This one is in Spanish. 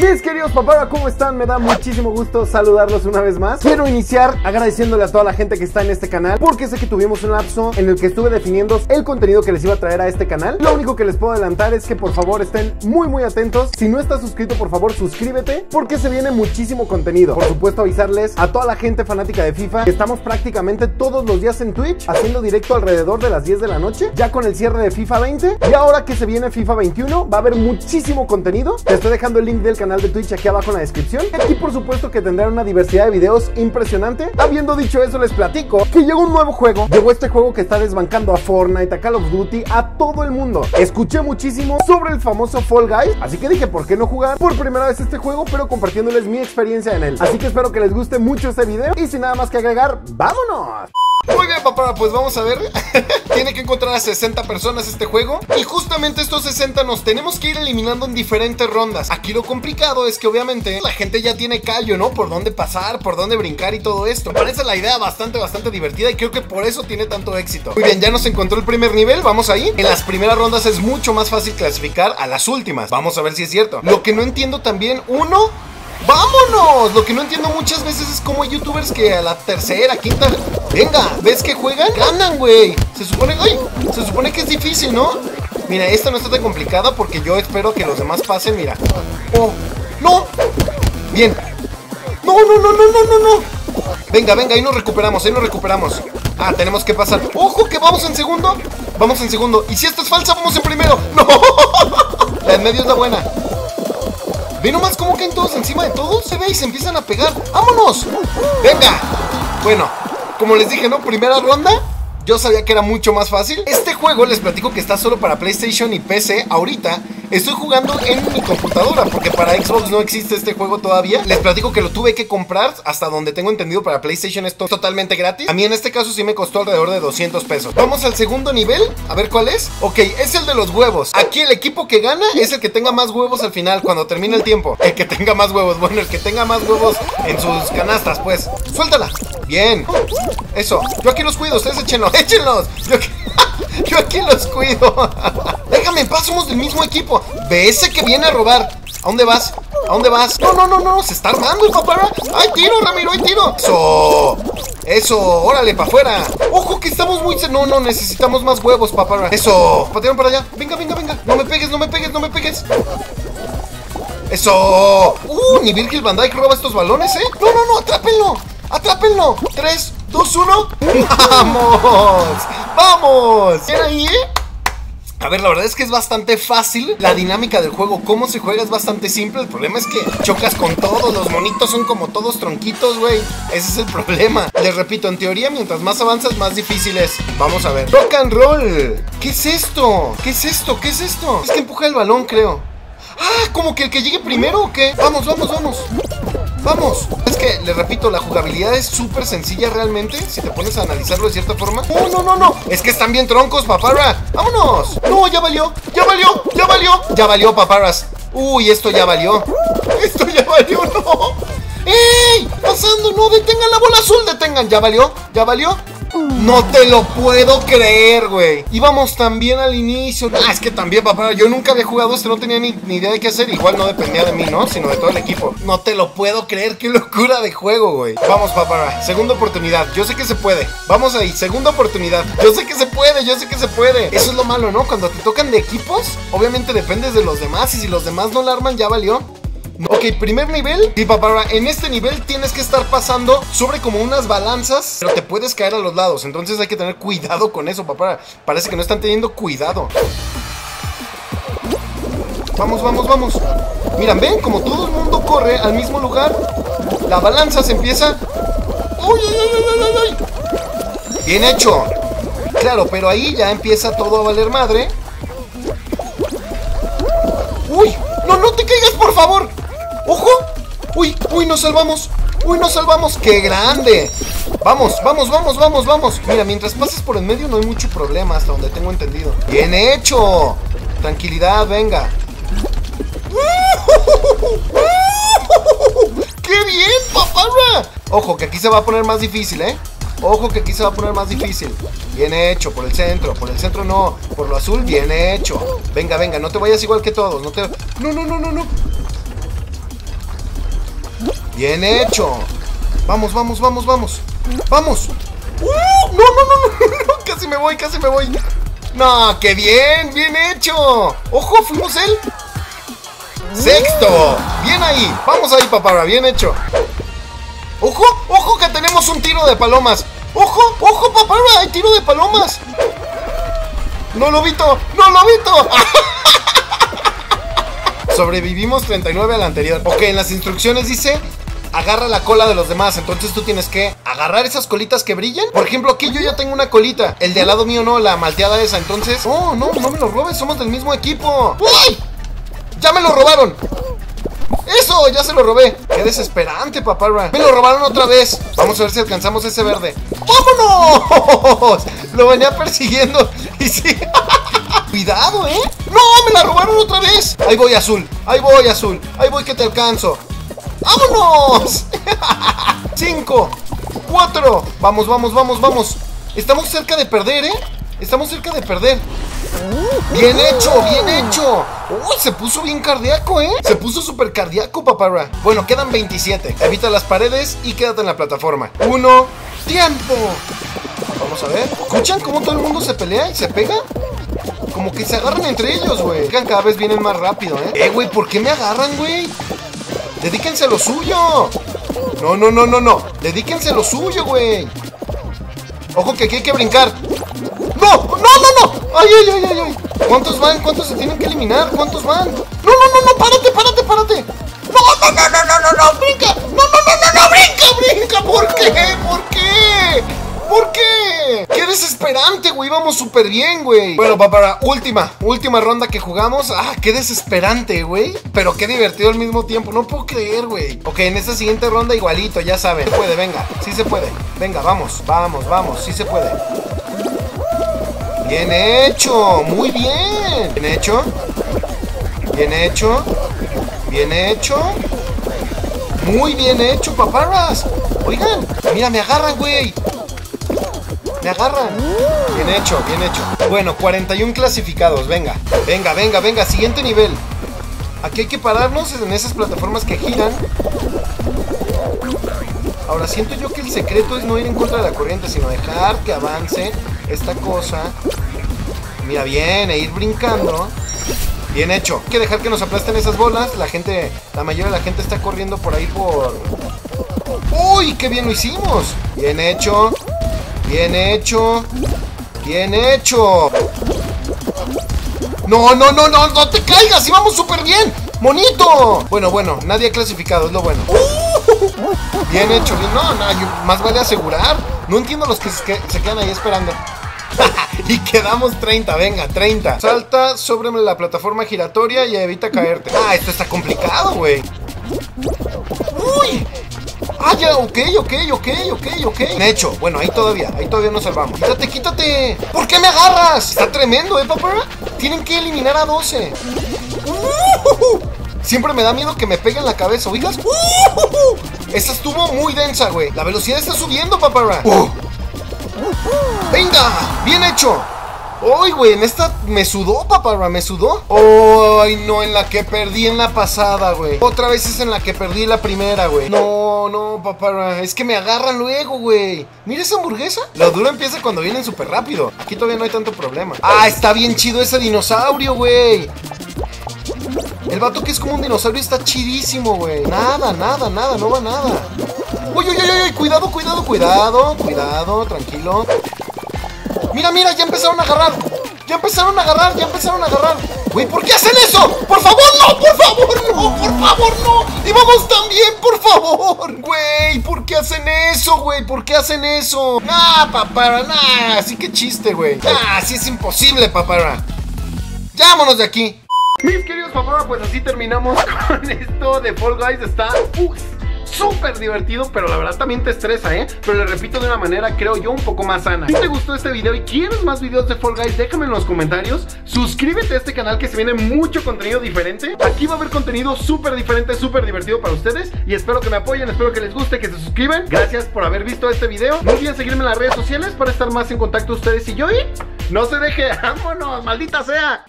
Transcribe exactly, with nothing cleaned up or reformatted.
Mis queridos papás, ¿cómo están? Me da muchísimo gusto saludarlos una vez más. Quiero iniciar agradeciéndole a toda la gente que está en este canal, porque sé que tuvimos un lapso en el que estuve definiendo el contenido que les iba a traer a este canal. Lo único que les puedo adelantar es que por favor estén muy muy atentos. Si no estás suscrito, por favor suscríbete, porque se viene muchísimo contenido. Por supuesto, avisarles a toda la gente fanática de FIFA que estamos prácticamente todos los días en Twitch, haciendo directo alrededor de las diez de la noche, ya con el cierre de FIFA veinte. Y ahora que se viene FIFA veintiuno, va a haber muchísimo contenido. Te estoy dejando el link del canal de Twitch aquí abajo en la descripción, y por supuesto que tendrán una diversidad de videos impresionante. Habiendo dicho eso, les platico que llegó un nuevo juego, llegó este juego que está desbancando a Fortnite, a Call of Duty, a todo el mundo. Escuché muchísimo sobre el famoso Fall Guys, así que dije, ¿por qué no jugar por primera vez este juego? Pero compartiéndoles mi experiencia en él, así que espero que les guste mucho este video, y sin nada más que agregar, ¡vámonos! Muy bien, papá, pues vamos a ver. Tiene que encontrar a sesenta personas este juego, y justamente estos sesenta nos tenemos que ir eliminando en diferentes rondas. Aquí lo complicado es que obviamente la gente ya tiene callo, ¿no? Por dónde pasar, por dónde brincar y todo esto. Me parece la idea bastante, bastante divertida, y creo que por eso tiene tanto éxito. Muy bien, ya nos encontró el primer nivel, vamos ahí. En las primeras rondas es mucho más fácil clasificar a las últimas. Vamos a ver si es cierto. Lo que no entiendo también, uno... ¡vámonos! Lo que no entiendo muchas veces es cómo hay youtubers que a la tercera, quinta... venga, ¿ves que juegan? ¡Ganan, güey! Se supone... ¡ay! Se supone que es difícil, ¿no? Mira, esta no está tan complicada porque yo espero que los demás pasen, mira. ¡Oh! ¡No! ¡Bien! ¡No, no, no, no, no, no, no! Venga, venga, ahí nos recuperamos, ahí nos recuperamos. Ah, tenemos que pasar. ¡Ojo que vamos en segundo! Vamos en segundo. Y si esta es falsa, vamos en primero. ¡No! La en medio es la buena. Ve nomás cómo caen todos encima de todos. Se ve y se empiezan a pegar. ¡Vámonos! ¡Venga! Bueno, como les dije, ¿no? Primera ronda. Yo sabía que era mucho más fácil. Este juego, les platico que está solo para PlayStation y P C ahorita. Estoy jugando en mi computadora porque para Xbox no existe este juego todavía. Les platico que lo tuve que comprar, hasta donde tengo entendido para PlayStation esto es totalmente gratis. A mí en este caso sí me costó alrededor de doscientos pesos. Vamos al segundo nivel, a ver cuál es. Ok, es el de los huevos. Aquí el equipo que gana es el que tenga más huevos al final, cuando termine el tiempo. El que tenga más huevos, bueno, el que tenga más huevos en sus canastas, pues. Suéltala, bien. Eso, yo aquí los cuido, ustedes échenlos, échenlos. Yo aquí, yo aquí los cuido. Déjame en paz, somos del mismo equipo. Ve ese que viene a robar. ¿A dónde vas? ¿A dónde vas? No, no, no, no, se está armando, papá. ¡Ay, tiro, Ramiro, ay, tiro! ¡Eso! ¡Eso! ¡Órale, para afuera! ¡Ojo que estamos muy... no, no, necesitamos más huevos, papá! ¡Eso! ¡Patearon para allá! ¡Venga, venga, venga! ¡No me pegues, no me pegues, no me pegues! ¡Eso! ¡Uh! Ni Virgil van Dijk roba estos balones, ¿eh? ¡No, no, no! ¡Atrápenlo! ¡Atrápenlo! ¡Tres, dos, uno! ¡Vamos! ¡Vamos! ¿Quién ahí, eh? A ver, la verdad es que es bastante fácil la dinámica del juego. Cómo se juega es bastante simple. El problema es que chocas con todos. Los monitos son como todos tronquitos, güey. Ese es el problema. Les repito, en teoría, mientras más avanzas, más difícil es. Vamos a ver. Rock and roll. ¿Qué es esto? ¿Qué es esto? ¿Qué es esto? Es que empuja el balón, creo. Ah, como que el que llegue primero o qué. Vamos, vamos, vamos. Vamos. Es que, les repito, la jugabilidad es súper sencilla realmente. Si te pones a analizarlo de cierta forma. ¡Oh, no, no, no! Es que están bien troncos, paparra. ¡Vámonos! ¡No, ya valió! ¡Ya valió! ¡Ya valió! ¡Ya valió, paparras! ¡Uy, esto ya valió! ¡Esto ya valió, no! ¡Ey! ¡Pasando! ¡No, detengan la bola azul! ¡Detengan! ¿Ya valió? ¿Ya valió? No te lo puedo creer, güey. Íbamos también al inicio. Ah, es que también, papá, yo nunca había jugado esto. No tenía ni, ni idea de qué hacer. Igual no dependía de mí, ¿no? Sino de todo el equipo. No te lo puedo creer, qué locura de juego, güey. Vamos, papá, segunda oportunidad. Yo sé que se puede, vamos ahí, segunda oportunidad. Yo sé que se puede, yo sé que se puede. Eso es lo malo, ¿no? Cuando te tocan de equipos, obviamente dependes de los demás. Y si los demás no la arman, ya valió. Ok, primer nivel. Y papá, en este nivel tienes que estar pasando sobre como unas balanzas, pero te puedes caer a los lados. Entonces hay que tener cuidado con eso, papá. Parece que no están teniendo cuidado. Vamos, vamos, vamos. Miren, ven, como todo el mundo corre al mismo lugar, la balanza se empieza. ¡Uy, ay, ay, ay, ay, ay! Bien hecho. Claro, pero ahí ya empieza todo a valer madre. ¡Uy! ¡No, no te caigas, por favor! ¡Ojo! ¡Uy! ¡Uy! ¡Nos salvamos! ¡Uy! ¡Nos salvamos! ¡Qué grande! ¡Vamos! ¡Vamos! ¡Vamos! ¡Vamos! ¡Vamos! Mira, mientras pases por en medio no hay mucho problema, hasta donde tengo entendido. ¡Bien hecho! Tranquilidad, venga. ¡Qué bien, papá! Ojo, que aquí se va a poner más difícil, ¿eh? Ojo, que aquí se va a poner más difícil. Bien hecho, por el centro. Por el centro no. Por lo azul, bien hecho. Venga, venga, no te vayas igual que todos. No te... No, no, no, no, no. Bien hecho. Vamos, vamos, vamos, vamos. Vamos. ¡Uh! No, no, no, no, no. Casi me voy, casi me voy. No, qué bien, bien hecho. Ojo, fuimos el sexto. Bien ahí. Vamos ahí, papá, bien hecho. Ojo, ojo que tenemos un tiro de palomas. Ojo, ojo, papá, hay tiro de palomas. No, lobito, no, lobito. Sobrevivimos treinta y nueve a la anterior. Ok, en las instrucciones dice: agarra la cola de los demás. Entonces tú tienes que agarrar esas colitas que brillan. Por ejemplo, aquí yo ya tengo una colita. El de al lado mío no, la malteada esa. Entonces, no, no, no me lo robes, somos del mismo equipo. ¡Uy! ¡Ya me lo robaron! ¡Eso! ¡Ya se lo robé! ¡Qué desesperante, papá! ¡Me lo robaron otra vez! Vamos a ver si alcanzamos ese verde. ¡Vámonos! Lo venía persiguiendo. Y sí. Cuidado, ¿eh? ¡No! ¡Me la robaron otra vez! Ahí voy, azul. Ahí voy, azul. Ahí voy que te alcanzo. ¡Vámonos! Cinco, cuatro. Vamos, vamos, vamos, vamos. Estamos cerca de perder, ¿eh? Estamos cerca de perder. Bien hecho, bien hecho. Uy, se puso bien cardíaco, ¿eh? Se puso súper cardíaco, papá. Bueno, quedan veintisiete. Evita las paredes y quédate en la plataforma. Uno, tiempo. Vamos a ver. ¿Escuchan cómo todo el mundo se pelea y se pega? Como que se agarran entre ellos, güey. Cada vez vienen más rápido, ¿eh? Eh, güey, ¿por qué me agarran, güey? Dedíquense a lo suyo. No, no, no, no, no. Dedíquense a lo suyo, güey. Ojo que aquí hay que brincar. ¡No! ¡No, no, no! ¡Ay, ay, ay, ay! ¿Cuántos van? ¿Cuántos se tienen que eliminar? ¿Cuántos van? ¡No, no, no, no! ¡Párate, párate, párate! ¡No, no, no, no, no, no, no! ¡Brinca! ¡No, no, no, no, no! ¡Brinca, brinca! ¿Por qué? ¿Por qué? ¿Por qué? ¡Qué desesperante, güey! Vamos súper bien, güey. Bueno, para última, última ronda que jugamos. ¡Ah, qué desesperante, güey! Pero qué divertido al mismo tiempo. No puedo creer, güey. Ok, en esta siguiente ronda igualito, ya saben. Se puede, venga. Sí se puede. Venga, vamos, vamos, vamos. Sí se puede. Bien hecho, muy bien. Bien hecho. Bien hecho. Bien hecho. Muy bien hecho, paparras. Oigan, mira, me agarran, güey. Me agarran. Bien hecho, bien hecho. Bueno, cuarenta y uno clasificados, venga. Venga, venga, venga, siguiente nivel. Aquí hay que pararnos en esas plataformas que giran. Ahora siento yo que el secreto es no ir en contra de la corriente, sino dejar que avance esta cosa. Mira, bien, e ir brincando. Bien hecho. Hay que dejar que nos aplasten esas bolas. La gente, la mayoría de la gente está corriendo por ahí por... ¡Uy, qué bien lo hicimos! Bien hecho. Bien hecho. Bien hecho. No, no, no, no, no te caigas. Y vamos súper bien. ¡Monito! Bueno, bueno, nadie ha clasificado, es lo bueno. Bien hecho, bien. No, no, más vale asegurar. No entiendo los que se, que se quedan ahí esperando. Y quedamos treinta, venga, treinta. Salta sobre la plataforma giratoria y evita caerte. Ah, esto está complicado, güey. ¡Uy! Ah, ya, ok, ok, ok, ok, ok. Bien hecho, bueno, ahí todavía, ahí todavía nos salvamos. Quítate, quítate. ¿Por qué me agarras? Está tremendo, ¿eh, papá? Tienen que eliminar a doce. Uh-huh. Siempre me da miedo que me peguen la cabeza, oigas. Uh-huh. Esta estuvo muy densa, güey. La velocidad está subiendo, papá. Uh. Venga, bien hecho. Uy, güey, en esta me sudó, papá, me sudó. Ay, no, en la que perdí en la pasada, güey. Otra vez es en la que perdí la primera, güey. No, no, papá, es que me agarran luego, güey. Mira esa hamburguesa. La dura empieza cuando vienen súper rápido. Aquí todavía no hay tanto problema. Ah, está bien chido ese dinosaurio, güey. El vato que es como un dinosaurio está chidísimo, güey. Nada, nada, nada, no va nada. Uy, uy, uy, uy, cuidado, cuidado, cuidado. Cuidado, tranquilo. Mira, mira, ya empezaron a agarrar. Ya empezaron a agarrar, ya empezaron a agarrar. Güey, ¿por qué hacen eso? Por favor, no, por favor, no, por favor, no. Y vamos también, por favor. Güey, ¿por qué hacen eso, güey? ¿Por qué hacen eso? Nah, papara, nah, así que chiste, güey. Nah, así es imposible, papara. Vámonos de aquí. Mis queridos papá, pues así terminamos con esto de Fall Guys. Está uh, súper divertido, pero la verdad también te estresa, ¿eh? Pero le repito, de una manera, creo yo, un poco más sana. Si te gustó este video y quieres más videos de Fall Guys, déjame en los comentarios. Suscríbete a este canal que se viene mucho contenido diferente. Aquí va a haber contenido súper diferente, súper divertido para ustedes. Y espero que me apoyen, espero que les guste, que se suscriban. Gracias por haber visto este video. No olviden seguirme en las redes sociales para estar más en contacto ustedes y yo. Y no se deje, vámonos, maldita sea.